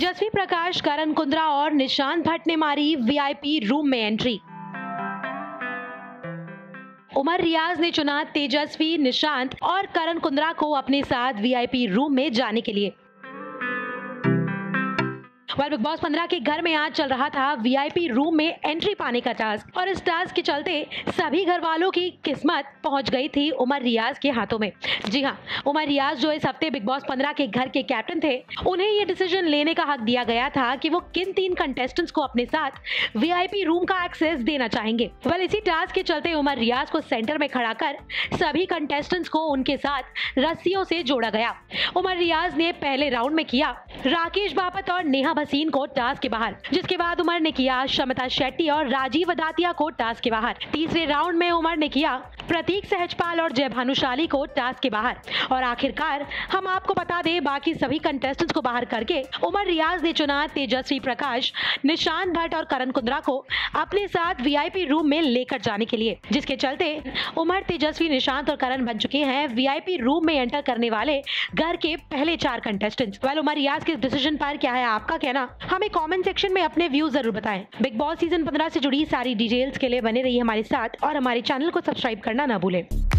तेजस्वी प्रकाश, करण कुंद्रा और निशांत भट्ट ने मारी वीआईपी रूम में एंट्री। उमर रियाज ने चुना तेजस्वी, निशांत और करण कुंद्रा को अपने साथ वीआईपी रूम में जाने के लिए। बिग बॉस 15 के घर में आज चल रहा था वीआईपी रूम में एंट्री पाने का टास्क और इस टास्क के चलते सभी घर वालों की किस्मत पहुंच गई थी उमर रियाज के हाथों में। जी हाँ, उमर रियाज जो इस हफ्ते बिग बॉस 15 के घर के कैप्टन थे, उन्हें ये डिसीजन लेने का हक दिया गया था कि वो किन 3 कंटेस्टेंट्स को अपने साथ वीआईपी रूम का एक्सेस देना चाहेंगे। इसी टास्क के चलते उमर रियाज को सेंटर में खड़ा कर सभी कंटेस्टेंट्स को उनके साथ रस्सियों से जोड़ा गया। उमर रियाज ने पहले राउंड में किया राकेश बापत और नेहा भसीन को टास्क के बाहर, जिसके बाद उमर ने किया शमिता शेट्टी और राजीव दातिया को टास्क के बाहर। तीसरे राउंड में उमर ने किया प्रतीक सहजपाल और जय भानुशाली को टास्क के बाहर और आखिरकार हम आपको बता दें बाकी सभी कंटेस्टेंट्स को बाहर करके उमर रियाज ने चुना तेजस्वी प्रकाश, निशांत भट्ट और करण कुंद्रा को अपने साथ वीआईपी रूम में लेकर जाने के लिए, जिसके चलते उमर, तेजस्वी, निशांत और करण बन चुके हैं वीआईपी रूम में एंटर करने वाले घर के पहले 4 कंटेस्टेंट्स। उमर रियाज के डिसीजन पर क्या है आपका कहना, हमें कमेंट सेक्शन में अपने व्यूज जरूर बताएं। बिग बॉस सीजन 15 से जुड़ी सारी डिटेल्स के लिए बने रहिए हमारे साथ और हमारे चैनल को सब्सक्राइब करना ना भूलें।